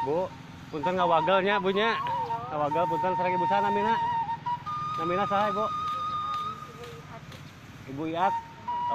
Bu, punten ngawagelnya bunya. Ngawagal punten sareng ibu sana Amina. Amina saha Ibu? Ibu Iat.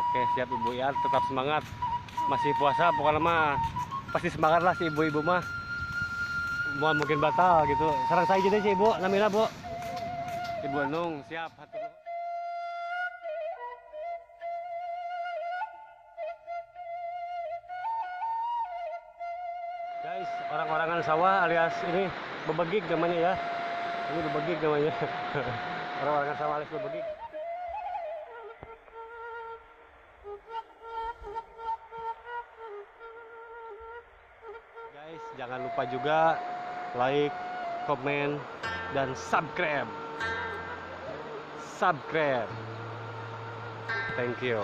Oke, siap Ibu Iat, tetap semangat. Masih puasa pokoknya mah pasti semangat lah si ibu-ibu mah. Mungkin batal gitu. Sareng saya jadi si Ibu, Amina Bu. Ibu Enung, siap hatur. Guys, orang-orangan sawah alias ini bebegik namanya ya. Ini bebegik namanya. Orang-orangan sawah alias bebegik. Guys, jangan lupa juga like, komen, dan subscribe. Subscribe. Thank you.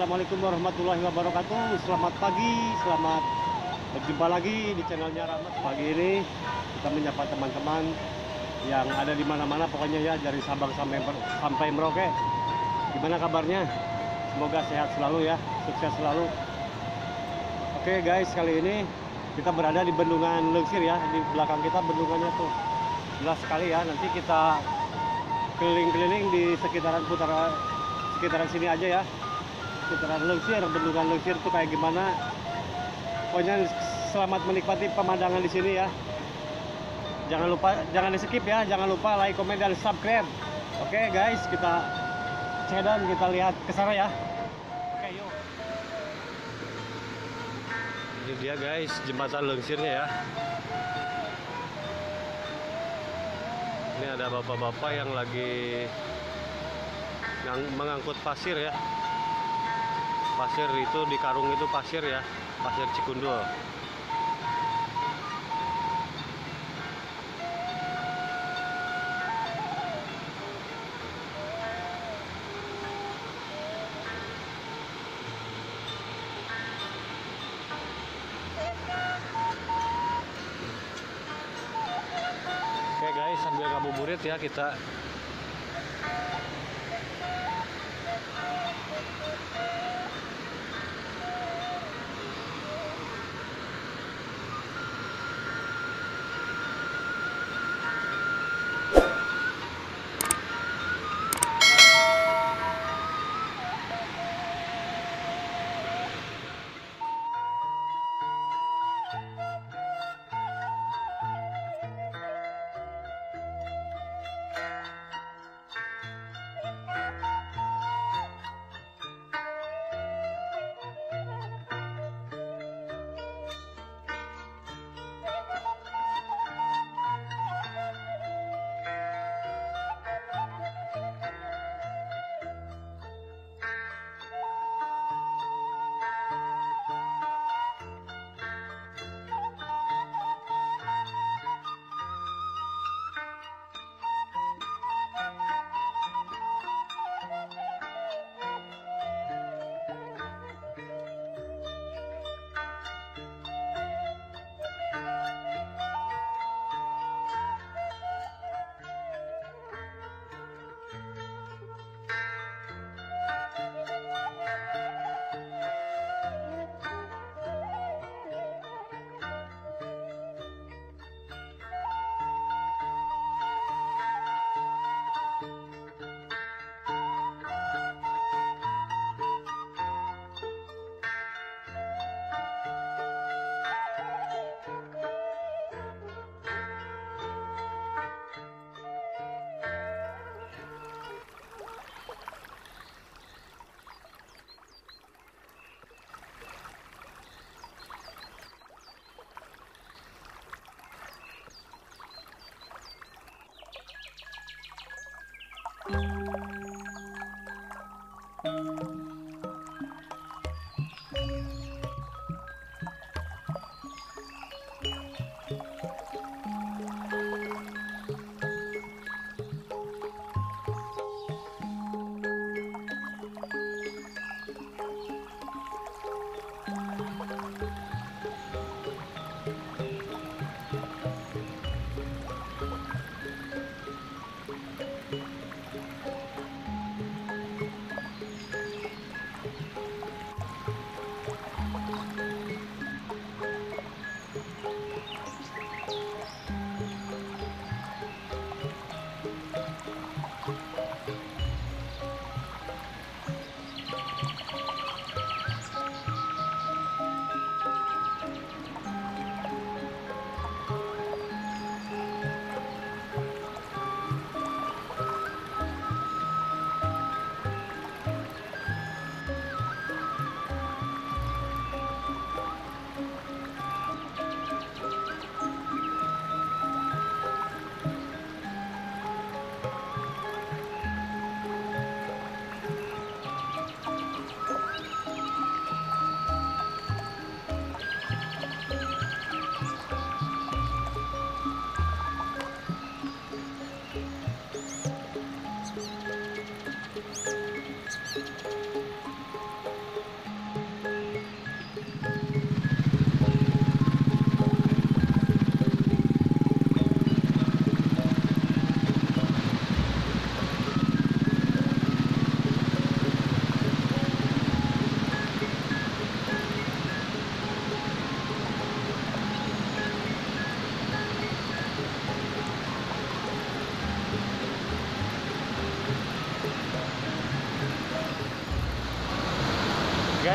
Assalamualaikum warahmatullahi wabarakatuh. Selamat pagi, selamat berjumpa lagi di channelnya Rahmat. Pagi ini kita menyapa teman-teman yang ada di mana-mana pokoknya ya, dari Sabang sampai Merauke. Gimana kabarnya? Semoga sehat selalu ya, sukses selalu. Oke guys, kali ini kita berada di Bendungan Leungsir ya. Di belakang kita bendungannya tuh jelas sekali ya. Nanti kita keliling-keliling di sekitaran sini aja ya. Ciraden Leungsir, bendungan Leungsir itu kayak gimana? Pokoknya selamat menikmati pemandangan di sini ya. Jangan lupa, jangan di skip ya. Jangan lupa like, komen, dan subscribe. Oke guys, kita cedan, kita lihat ke sana ya. Oke yuk. Ini dia guys, jembatan Leungsirnya ya. Ini ada bapak-bapak yang lagi mengangkut pasir ya. Pasir itu di karung itu pasir ya, pasir Cikundul. Oke guys, sambil ngabuburit ya kita.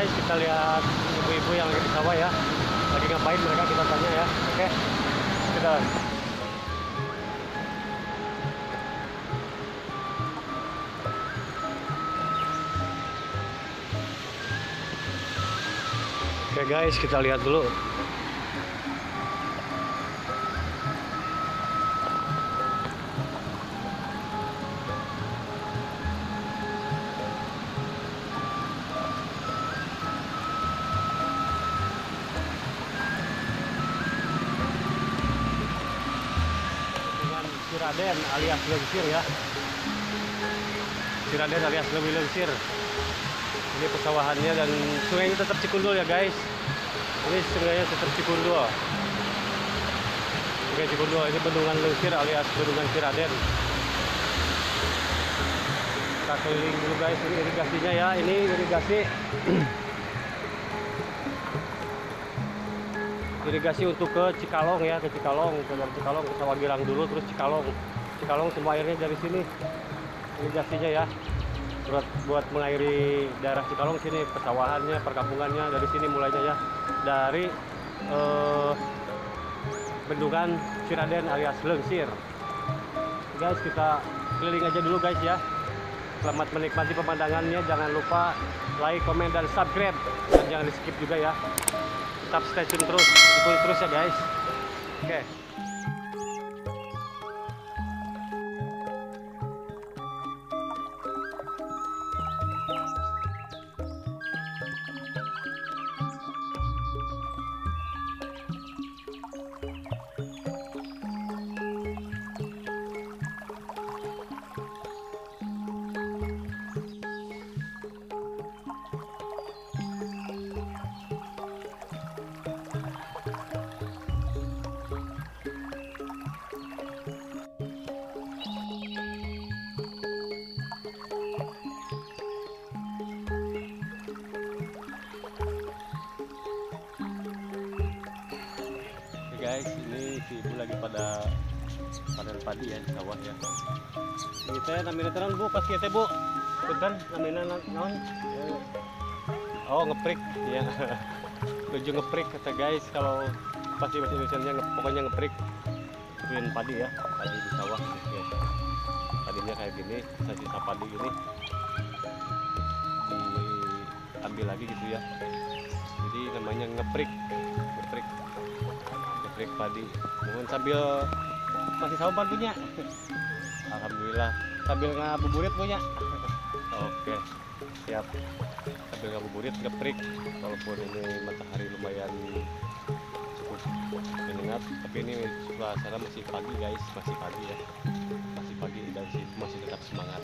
Guys, kita lihat ibu-ibu yang lagi di sawah ya. Lagi ngapain mereka, kita tanya ya. Oke, kita oke guys, kita lihat dulu. Ciraden alias Leungsir ya. Ciraden alias Leuwi Leungsir. Ini pesawahannya dan sungainya tetap Cikundul ya guys. Ini sungainya tetap Cikundul. Oke, Cikundul ini bendungan Leungsir alias bendungan Ciraden. Kita keliling dulu guys, ini irigasinya ya. Ini irigasi irigasi untuk ke Cikalong ya, ke Cikalong, ke Sawah Girang dulu, terus Cikalong. Cikalong semua airnya dari sini, irigasinya ya. Buat mengairi daerah Cikalong sini, pesawahannya, perkampungannya dari sini mulainya ya. Dari bendungan Ciraden alias Leungsir. Guys, kita keliling aja dulu guys ya. Selamat menikmati pemandangannya, jangan lupa like, komen, dan subscribe. Dan jangan di skip juga ya. Tetap stay tune terus, ikuti terus ya guys. Oke. Guys, ini si ibu lagi pada panen padi ya di sawah ya. Ini teh namanya tenan Bu, pas kieu teh Bu. Punten namanya naon? Oh, ngeprik ya. Tujuh ngeprik kata guys, kalau pasti bahasa Indonesianya pokoknya ngeprik. Panen padi ya, padi di sawah ya. Padinya kayak gini, sisa-sisa padi gini. Diambil lagi gitu ya. Jadi namanya ngeprik. Ngeprik. Trik padi, mohon sambil masih sabar punya. Alhamdulillah sambil ngabuburit punya. Oke, siap. Sambil ngabuburit ngetrik, walaupun ini matahari lumayan cukup menyengat, tapi ini suasana masih pagi guys, masih pagi ya, masih pagi dan masih tetap semangat.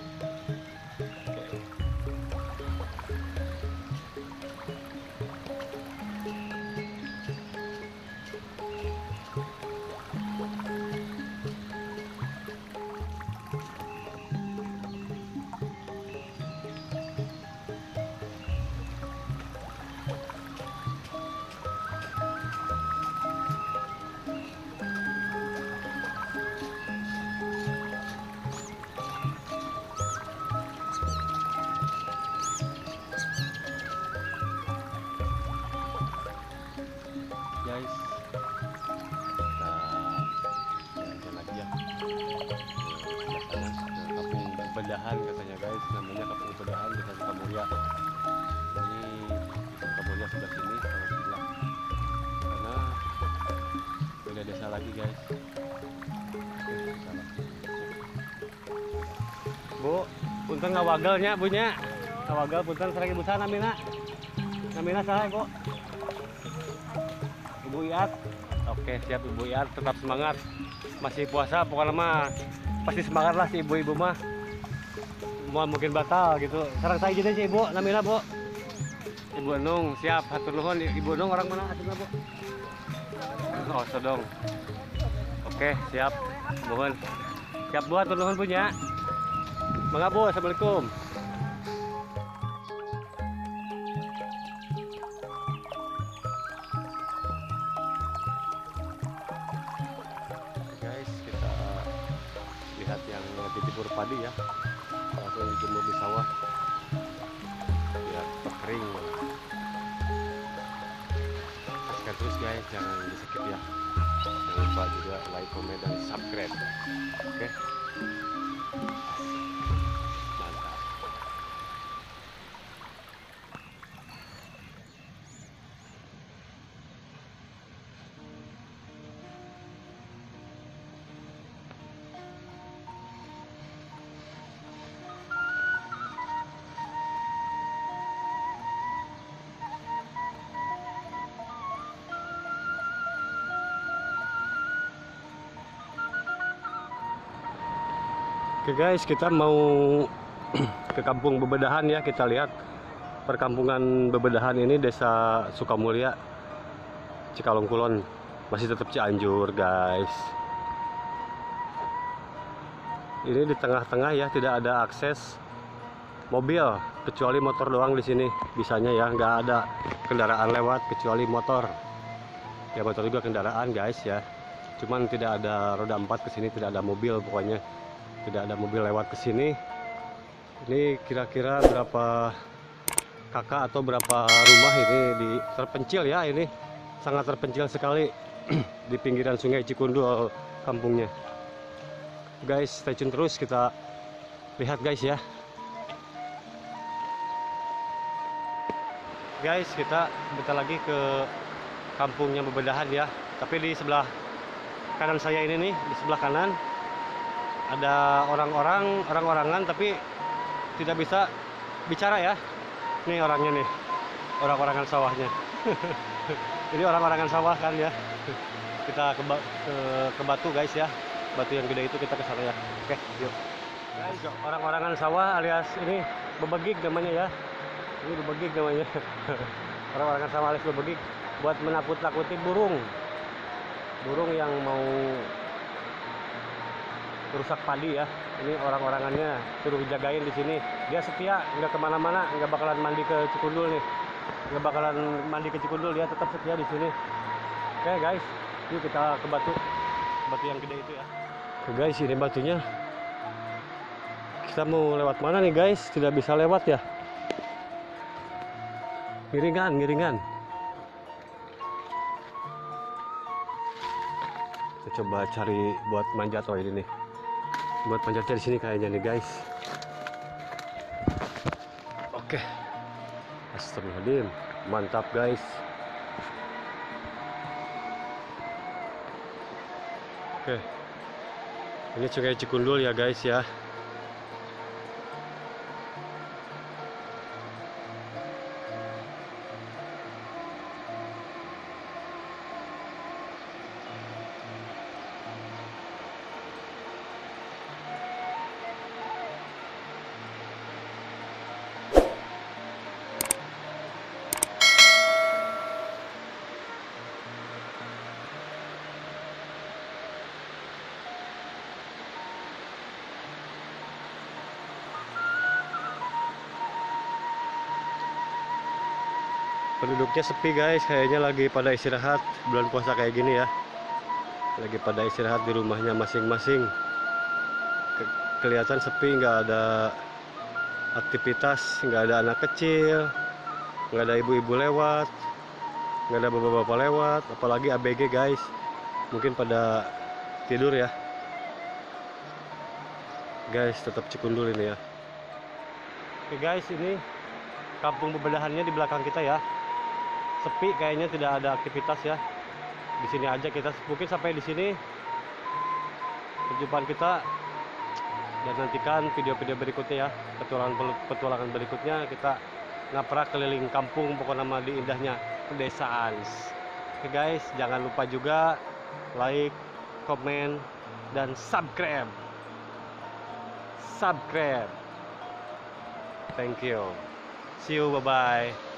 Kedahan katanya guys, namanya Kepung Kedahan di Sukamulia. Ini Sukamulia sebelah sini kalau sebelah. Karena beda desa lagi guys. Bu, punten ngawagelnya bunya. Ngawagel punten sareng ibu sana Amina. Amina saha Bu? Ibu Iat. Oke, siap Ibu Iat, tetap semangat. Masih puasa pokoknya mah pasti semangat lah si ibu-ibu mah. Mohon mungkin batal gitu. Sarang saya gitu sih Ibu, namina Bu. Ibu Nung, siap hatur nuhun Ibu Nung orang mana haturna Bu? Oh, Sodong. Oke, siap. Mohon. Siap buat hatur nuhun punya. Mangga Bu, assalamualaikum. Guys, kita lihat yang ditibur padi ya. Langsung dijemur di sawah biar kering. Saksikan terus guys, jangan di skip ya. Jangan lupa juga like, comment, dan subscribe. Oke, mantap. Oke guys, kita mau ke kampung Bebedahan ya. Kita lihat perkampungan Bebedahan ini, desa Sukamulia, Cikalong Kulon, masih tetap Cianjur guys. Ini di tengah-tengah ya, tidak ada akses mobil kecuali motor doang di sini. Bisanya ya, nggak ada kendaraan lewat kecuali motor. Ya motor juga kendaraan guys ya. Cuman tidak ada roda 4 ke sini, tidak ada mobil pokoknya. Tidak ada mobil lewat ke sini. Ini kira-kira berapa kakak atau berapa rumah ini terpencil ya, ini sangat terpencil sekali di pinggiran sungai Cikundul kampungnya. Guys, stay tune terus, kita lihat guys ya. Guys, kita bentar lagi ke kampungnya Bebedahan ya. Tapi di sebelah kanan saya ini nih, di sebelah kanan ada orang-orangan tapi tidak bisa bicara ya. Nih orangnya nih, orang-orangan sawahnya. Ini orang-orangan sawah kan ya. Kita ke batu guys ya, batu yang gede itu kita ke sana ya. Oke, yuk guys. Orang-orangan sawah alias ini bebegik namanya ya, ini bebegik namanya. Orang-orangan sawah alias bebegik buat menakut-nakuti burung yang mau rusak padi ya. Ini orang-orangannya suruh jagain di sini. Dia setia, nggak kemana-mana, nggak bakalan mandi ke Cikundul nih, nggak bakalan mandi ke Cikundul, dia tetap setia di sini. Oke guys, yuk kita ke batu yang gede itu ya. Oke guys, ini batunya. Kita mau lewat mana nih guys? Tidak bisa lewat ya. Miringan, miringan. Kita coba cari buat manjat. Oh ini nih, buat panjatnya di sini kayaknya nih guys. Oke, astagfirullahaladzim, mantap guys. Oke, ini sungai Cikundul ya guys ya. Penduduknya sepi guys, kayaknya lagi pada istirahat. Bulan puasa kayak gini ya, lagi pada istirahat di rumahnya masing-masing. Kelihatan sepi, nggak ada aktivitas, nggak ada anak kecil, nggak ada ibu-ibu lewat, nggak ada bapak-bapak lewat, apalagi ABG guys. Mungkin pada tidur ya guys, tetap Cikundul ini ya. Oke guys, ini kampung Bebedahannya di belakang kita ya. Sepi, kayaknya tidak ada aktivitas ya. Di sini aja kita, mungkin sampai di sini perjumpaan kita, dan nantikan video-video berikutnya ya. Petualangan berikutnya kita ngaprak keliling kampung, pokoknya nama di indahnya pedesaan. Oke guys, jangan lupa juga like, komen, dan subscribe. Thank you. See you, bye-bye.